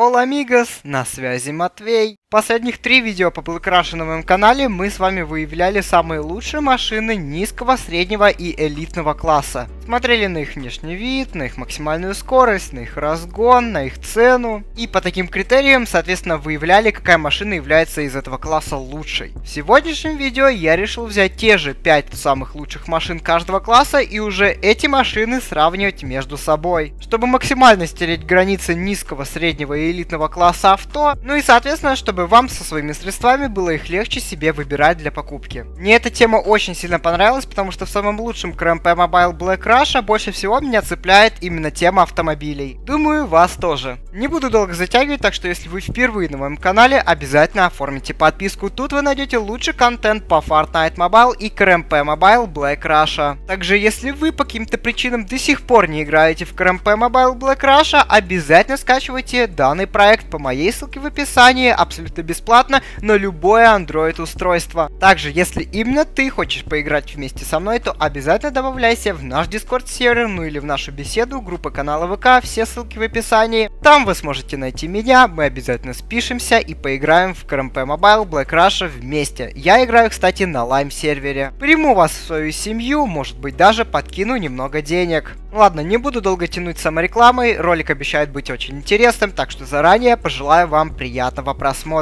Hola, amigos, на связи Матвей. Последних 3 видео по Black Russia на моем канале мы с вами выявляли самые лучшие машины низкого, среднего и элитного класса. Смотрели на их внешний вид, на их максимальную скорость, на их разгон, на их цену. И по таким критериям, соответственно, выявляли, какая машина является из этого класса лучшей. В сегодняшнем видео я решил взять те же 5 самых лучших машин каждого класса и уже эти машины сравнивать между собой, чтобы максимально стереть границы низкого, среднего и элитного класса авто, ну и соответственно, чтобы вам со своими средствами было их легче себе выбирать для покупки. Мне эта тема очень сильно понравилась, потому что в самом лучшем CRMP Mobile Black Russia больше всего меня цепляет именно тема автомобилей. Думаю, вас тоже. Не буду долго затягивать, так что если вы впервые на моем канале, обязательно оформите подписку. Тут вы найдете лучший контент по Fortnite Mobile и CRMP Mobile Black Russia. Также, если вы по каким-то причинам до сих пор не играете в CRMP Mobile Black Russia, обязательно скачивайте данный проект по моей ссылке в описании, абсолютно бесплатно, на любое Android устройство. Также, если именно ты хочешь поиграть вместе со мной, то обязательно добавляйся в наш Discord сервер, ну или в нашу беседу, группа канала ВК, все ссылки в описании. Там вы сможете найти меня, мы обязательно спишемся и поиграем в CRMP Mobile Black Russia вместе. Я играю, кстати, на Lime сервере. Приму вас в свою семью, может быть даже подкину немного денег. Ладно, не буду долго тянуть саморекламой, ролик обещает быть очень интересным, так что заранее пожелаю вам приятного просмотра.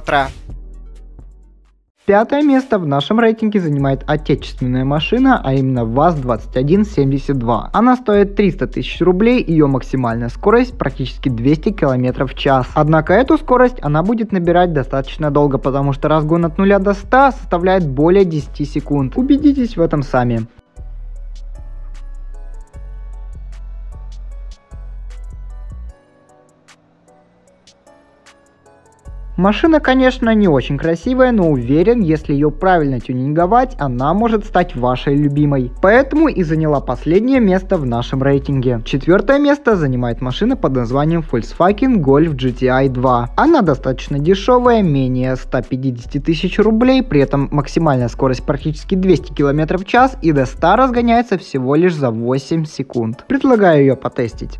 Пятое место в нашем рейтинге занимает отечественная машина, а именно ВАЗ-2172. Она стоит 300 тысяч рублей, ее максимальная скорость практически 200 км в час. Однако эту скорость она будет набирать достаточно долго, потому что разгон от 0 до 100 составляет более 10 секунд. Убедитесь в этом сами. Машина, конечно, не очень красивая, но уверен, если ее правильно тюнинговать, она может стать вашей любимой. Поэтому и заняла последнее место в нашем рейтинге. Четвертое место занимает машина под названием Volkswagen Golf GTI 2. Она достаточно дешевая, менее 150 тысяч рублей, при этом максимальная скорость практически 200 км в час и до 100 разгоняется всего лишь за 8 секунд. Предлагаю ее потестить.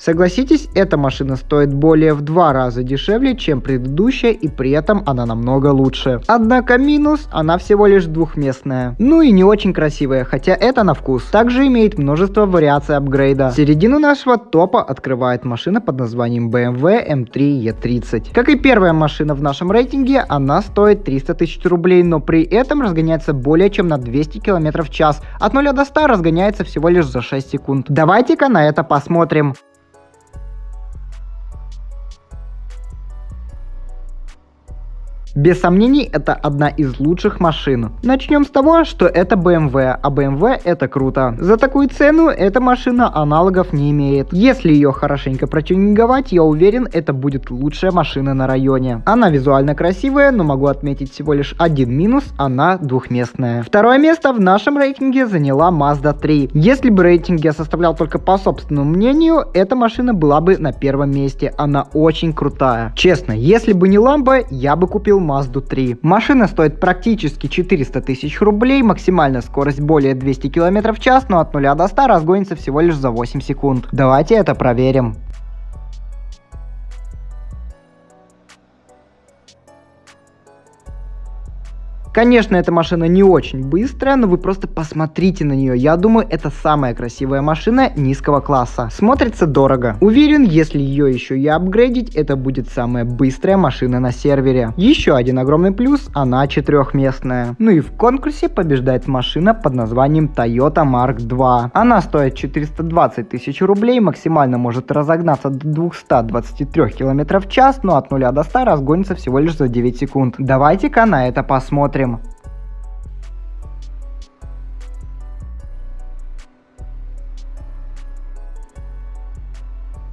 Согласитесь, эта машина стоит более в 2 раза дешевле, чем предыдущая, и при этом она намного лучше. Однако минус, она всего лишь двухместная. Ну и не очень красивая, хотя это на вкус. Также имеет множество вариаций апгрейда. Середину нашего топа открывает машина под названием BMW M3 E30. Как и первая машина в нашем рейтинге, она стоит 300 тысяч рублей, но при этом разгоняется более чем на 200 км в час. От 0 до 100 разгоняется всего лишь за 6 секунд. Давайте-ка на это посмотрим. Без сомнений, это одна из лучших машин. Начнем с того, что это BMW, а BMW это круто. За такую цену эта машина аналогов не имеет. Если ее хорошенько протюнинговать, я уверен, это будет лучшая машина на районе. Она визуально красивая, но могу отметить всего лишь один минус, она двухместная. Второе место в нашем рейтинге заняла Mazda 3. Если бы рейтинг я составлял только по собственному мнению, эта машина была бы на первом месте, она очень крутая. Честно, если бы не Lambo, я бы купил Mazda 3. Машина стоит практически 400 тысяч рублей, максимальная скорость более 200 км в час, но от 0 до 100 разгонится всего лишь за 8 секунд. Давайте это проверим. Конечно, эта машина не очень быстрая, но вы просто посмотрите на нее. Я думаю, это самая красивая машина низкого класса. Смотрится дорого. Уверен, если ее еще и апгрейдить, это будет самая быстрая машина на сервере. Еще один огромный плюс, она четырехместная. Ну и в конкурсе побеждает машина под названием Toyota Mark 2. Она стоит 420 тысяч рублей, максимально может разогнаться до 223 км в час, но от 0 до 100 разгонится всего лишь за 9 секунд. Давайте-ка на это посмотрим.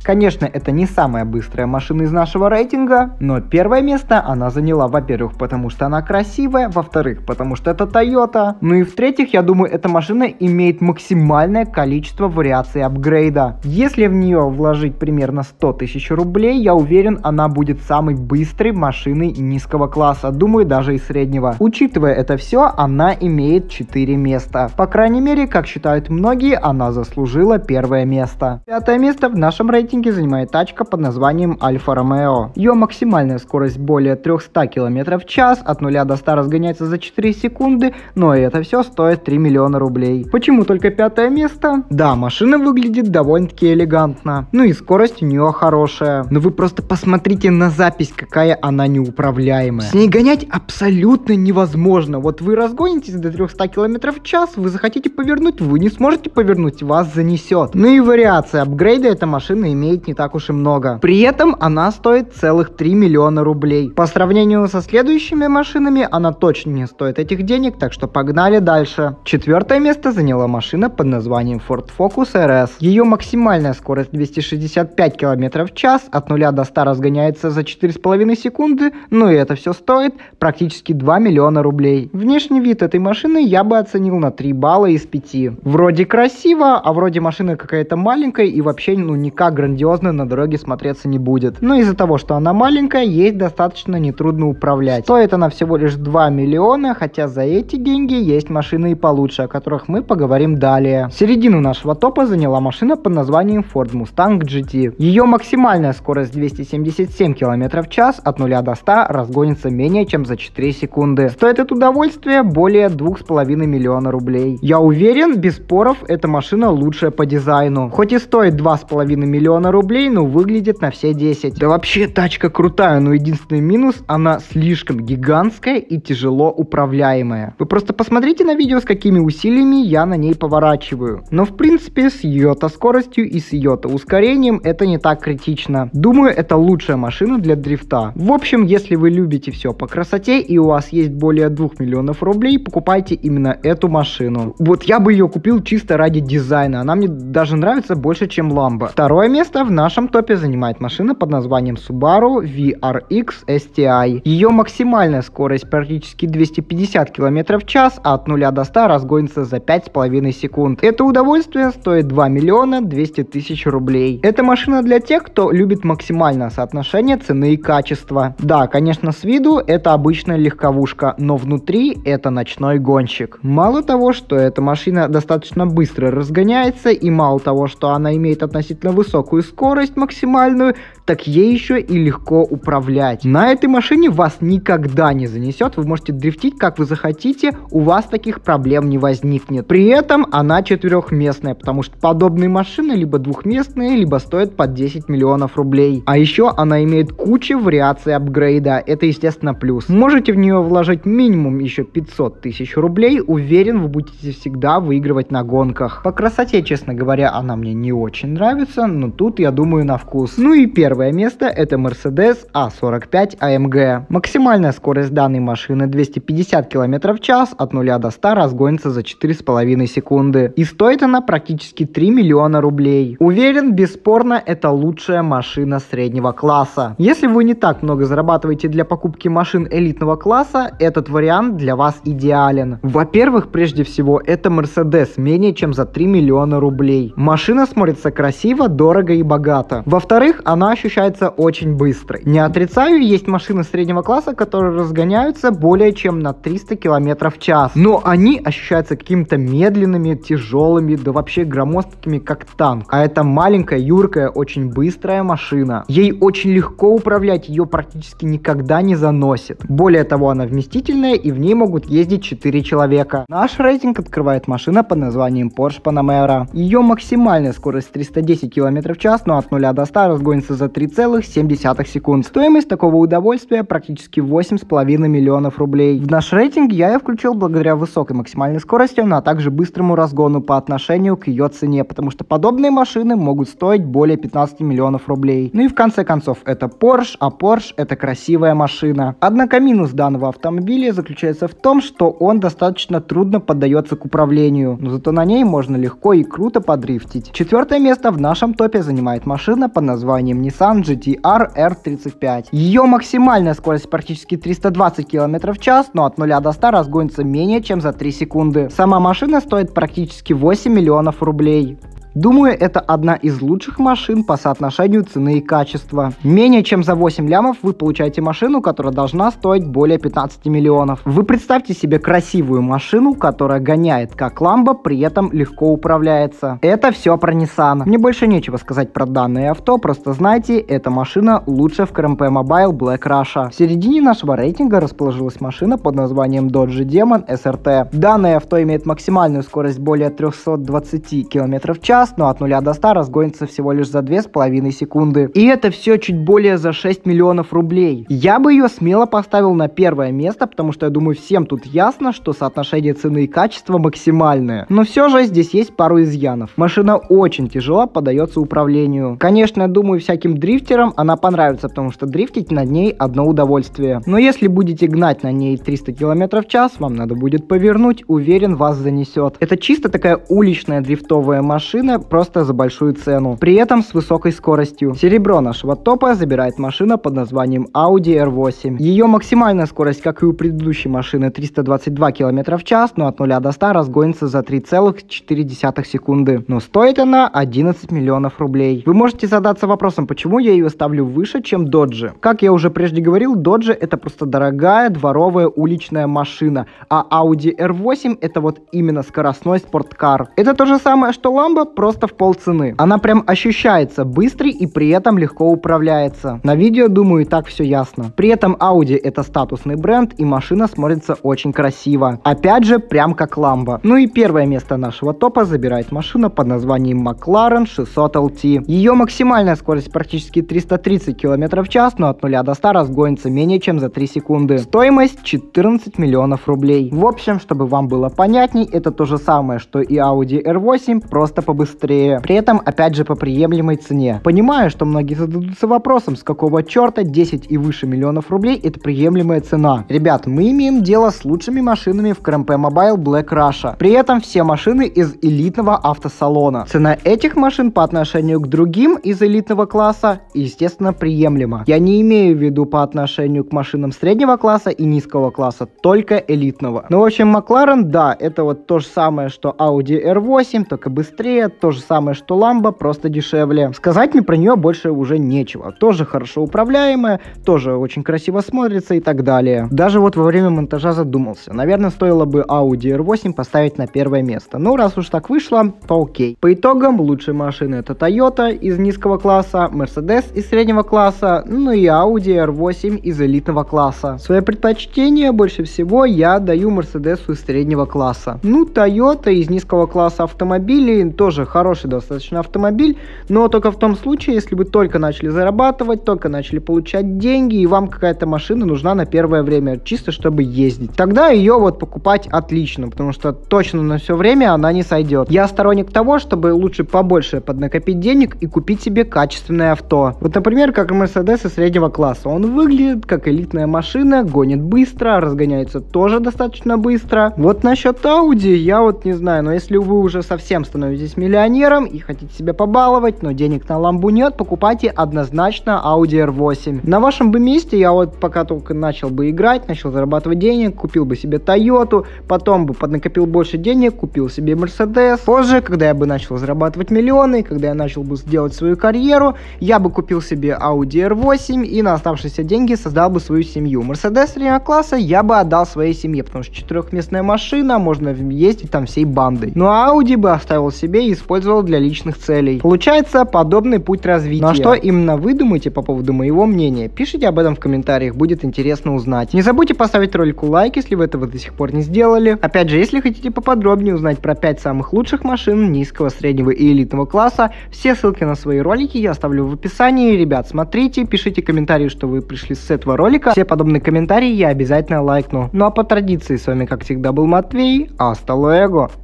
Конечно, это не самая быстрая машина из нашего рейтинга, но первое место она заняла, во-первых, потому что она красивая, во-вторых, потому что это Toyota, ну и в-третьих, я думаю, эта машина имеет максимальное количество вариаций апгрейда. Если в нее вложить примерно 100 тысяч рублей, я уверен, она будет самой быстрой машиной низкого класса, думаю, даже и среднего. Учитывая это все, она имеет 4 места. По крайней мере, как считают многие, она заслужила первое место. Пятое место в нашем рейтинге занимает тачка под названием Альфа Ромео. Ее максимальная скорость более 300 км в час, от 0 до 100 разгоняется за 4 секунды, но это все стоит 3 миллиона рублей. Почему только пятое место? Да, машина выглядит довольно-таки элегантно, ну и скорость у нее хорошая. Но вы просто посмотрите на запись, какая она неуправляемая. С ней гонять абсолютно невозможно. Вот вы разгонитесь до 300 км в час, вы захотите повернуть, вы не сможете повернуть, вас занесет. Ну и вариация апгрейда эта машина имеет не так уж и много. При этом она стоит целых 3 миллиона рублей. По сравнению со следующими машинами, она точно не стоит этих денег, так что погнали дальше. Четвертое место заняла машина под названием Ford Focus RS. Ее максимальная скорость 265 км в час, от 0 до 100 разгоняется за 4,5 секунды, ну и это все стоит практически 2 миллиона рублей. Внешний вид этой машины я бы оценил на 3 балла из 5. Вроде красиво, а вроде машина какая-то маленькая и вообще ну никак грандиозно на дороге смотреться не будет. Но из-за того, что она маленькая, ей достаточно нетрудно управлять. Стоит она всего лишь 2 миллиона, хотя за эти деньги есть машины и получше, о которых мы поговорим далее. Середину нашего топа заняла машина под названием Ford Mustang GT. Ее максимальная скорость 277 км в час, от 0 до 100 разгонится менее чем за 4 секунды. Стоит это удовольствие более 2,5 миллиона рублей. Я уверен, без споров, эта машина лучшая по дизайну. Хоть и стоит 2,5 миллиона рублей, но выглядит на все 10. Да вообще тачка крутая, но единственный минус — она слишком гигантская и тяжело управляемая. Вы просто посмотрите на видео, с какими усилиями я на ней поворачиваю. Но в принципе с ее-то скоростью и с ее-то ускорением это не так критично. Думаю, это лучшая машина для дрифта. В общем, если вы любите все по красоте и у вас есть более 2 миллионов рублей, покупайте именно эту машину. Вот я бы ее купил чисто ради дизайна, она мне даже нравится больше, чем Lambo. Второе место в нашем топе занимает машина под названием Subaru WRX STI. Ее максимальная скорость практически 250 км в час, а от 0 до 100 разгонится за 5,5 секунд. Это удовольствие стоит 2 миллиона 200 тысяч рублей. Это машина для тех, кто любит максимальное соотношение цены и качества. Да, конечно, с виду это обычная легковушка, но внутри это ночной гонщик. Мало того, что эта машина достаточно быстро разгоняется, и мало того, что она имеет относительно высокую скорость максимальную, так ей еще и легко управлять. На этой машине вас никогда не занесет, вы можете дрифтить как вы захотите, у вас таких проблем не возникнет. При этом она четырехместная, потому что подобные машины либо двухместные, либо стоят под 10 миллионов рублей. А еще она имеет кучу вариаций апгрейда, это естественно плюс. Можете в нее вложить минимум еще 500 тысяч рублей, уверен, вы будете всегда выигрывать на гонках. По красоте, честно говоря, она мне не очень нравится, но тут, я думаю, на вкус. Ну и первое место — это Mercedes A45 AMG. Максимальная скорость данной машины 250 км в час, от 0 до 100 разгонится за 4,5 секунды. И стоит она практически 3 миллиона рублей. Уверен, бесспорно, это лучшая машина среднего класса. Если вы не так много зарабатываете для покупки машин элитного класса, этот вариант для вас идеален. Во-первых, прежде всего, это Mercedes менее чем за 3 миллиона рублей. Машина смотрится красиво, дорого и богато. Во-вторых, она ощущается очень быстрой. Не отрицаю, есть машины среднего класса, которые разгоняются более чем на 300 км в час. Но они ощущаются какими-то медленными, тяжелыми, да вообще громоздкими, как танк. А это маленькая, юркая, очень быстрая машина. Ей очень легко управлять, ее практически никогда не заносит. Более того, она вместительная и в ней могут ездить 4 человека. Наш рейтинг открывает машина под названием Porsche Panamera. Ее максимальная скорость 310 км в час, но от 0 до 100 разгонится за 3,7 секунд. Стоимость такого удовольствия практически 8,5 миллионов рублей. В наш рейтинг я ее включил благодаря высокой максимальной скорости, а также быстрому разгону по отношению к ее цене, потому что подобные машины могут стоить более 15 миллионов рублей. Ну и в конце концов, это Porsche, а Porsche это красивая машина. Однако минус данного автомобиля заключается в том, что он достаточно трудно поддается к управлению, но зато на ней можно легко и круто подрифтить. Четвертое место в нашем топе занимает машина под названием Nissan GT-R 35. Ее максимальная скорость практически 320 км в час, но от 0 до 100 разгонится менее чем за 3 секунды. Сама машина стоит практически 8 миллионов рублей. Думаю, это одна из лучших машин по соотношению цены и качества. Менее чем за 8 лямов вы получаете машину, которая должна стоить более 15 миллионов. Вы представьте себе красивую машину, которая гоняет как Lambo, при этом легко управляется. Это все про Nissan. Мне больше нечего сказать про данное авто, просто знайте, эта машина лучше в CRMP Mobile Black Russia. В середине нашего рейтинга расположилась машина под названием Dodge Demon SRT. Данное авто имеет максимальную скорость более 320 км в час, но от 0 до 100 разгонится всего лишь за 2,5 секунды. И это все чуть более за 6 миллионов рублей. Я бы ее смело поставил на первое место, потому что я думаю, всем тут ясно, что соотношение цены и качества максимальное. Но все же здесь есть пару изъянов. Машина очень тяжело поддается управлению. Конечно, я думаю, всяким дрифтерам она понравится, потому что дрифтить над ней одно удовольствие. Но если будете гнать на ней 300 км в час, вам надо будет повернуть, уверен, вас занесет. Это чисто такая уличная дрифтовая машина, просто за большую цену, при этом с высокой скоростью. Серебро нашего топа забирает машина под названием Audi R8. Ее максимальная скорость, как и у предыдущей машины, 322 км в час, но от 0 до 100 разгонится за 3,4 секунды. Но стоит она 11 миллионов рублей. Вы можете задаться вопросом, почему я ее ставлю выше, чем Dodge. Как я уже прежде говорил, Dodge это просто дорогая дворовая уличная машина, а Audi R8 это вот именно скоростной спорткар. Это то же самое, что Lambo, просто в полцены. Она прям ощущается быстрой и при этом легко управляется. На видео, думаю, и так все ясно. При этом Audi это статусный бренд и машина смотрится очень красиво. Опять же, прям как Lambo. Ну и первое место нашего топа забирает машина под названием McLaren 600LT. Ее максимальная скорость практически 330 км в час, но от 0 до 100 разгонится менее чем за 3 секунды. Стоимость 14 миллионов рублей. В общем, чтобы вам было понятней, это то же самое, что и Audi R8, просто побыстрее. При этом, опять же, по приемлемой цене. Понимаю, что многие зададутся вопросом, с какого черта 10 и выше миллионов рублей это приемлемая цена. Ребят, мы имеем дело с лучшими машинами в CRMP Mobile Black Russia. При этом все машины из элитного автосалона. Цена этих машин по отношению к другим из элитного класса, естественно, приемлема. Я не имею в виду по отношению к машинам среднего класса и низкого класса, только элитного. Ну, в общем, McLaren, да, это вот то же самое, что Audi R8, только быстрее, то же самое, что Lambo, просто дешевле. Сказать мне про нее больше уже нечего. Тоже хорошо управляемая, тоже очень красиво смотрится и так далее. Даже вот во время монтажа задумался. Наверное, стоило бы Audi R8 поставить на первое место. Но раз уж так вышло, то окей. По итогам, лучшие машины это Toyota из низкого класса, Mercedes из среднего класса, ну и Audi R8 из элитного класса. Свое предпочтение больше всего я даю Mercedes из среднего класса. Ну, Toyota из низкого класса автомобилей тоже хороший достаточно автомобиль, но только в том случае, если вы только начали зарабатывать, только начали получать деньги, и вам какая-то машина нужна на первое время, чисто чтобы ездить. Тогда ее вот покупать отлично, потому что точно на все время она не сойдет. Я сторонник того, чтобы лучше побольше поднакопить денег и купить себе качественное авто. Вот, например, как Mercedes из среднего класса. Он выглядит как элитная машина, гонит быстро, разгоняется тоже достаточно быстро. Вот насчет Audi, я вот не знаю, но если вы уже совсем становитесь миллионером, и хотите себя побаловать, но денег на ламбу нет, покупайте однозначно Audi R8. На вашем бы месте я вот пока только начал бы играть, начал зарабатывать денег, купил бы себе Toyota, потом бы поднакопил больше денег, купил себе Mercedes. Позже, когда я бы начал зарабатывать миллионы, когда я начал бы делать свою карьеру, я бы купил себе Audi R8 и на оставшиеся деньги создал бы свою семью. Mercedes среднего класса я бы отдал своей семье, потому что четырехместная машина, можно ездить там всей бандой. Ну а Audi бы оставил себе и использовал для личных целей. Получается подобный путь развития. Ну а что именно вы думаете по поводу моего мнения? Пишите об этом в комментариях, будет интересно узнать. Не забудьте поставить ролику лайк, если вы этого до сих пор не сделали. Опять же, если хотите поподробнее узнать про 5 самых лучших машин низкого, среднего и элитного класса, все ссылки на свои ролики я оставлю в описании. Ребят, смотрите, пишите комментарии, что вы пришли с этого ролика. Все подобные комментарии я обязательно лайкну. Ну а по традиции, с вами как всегда был Матвей. Hasta luego.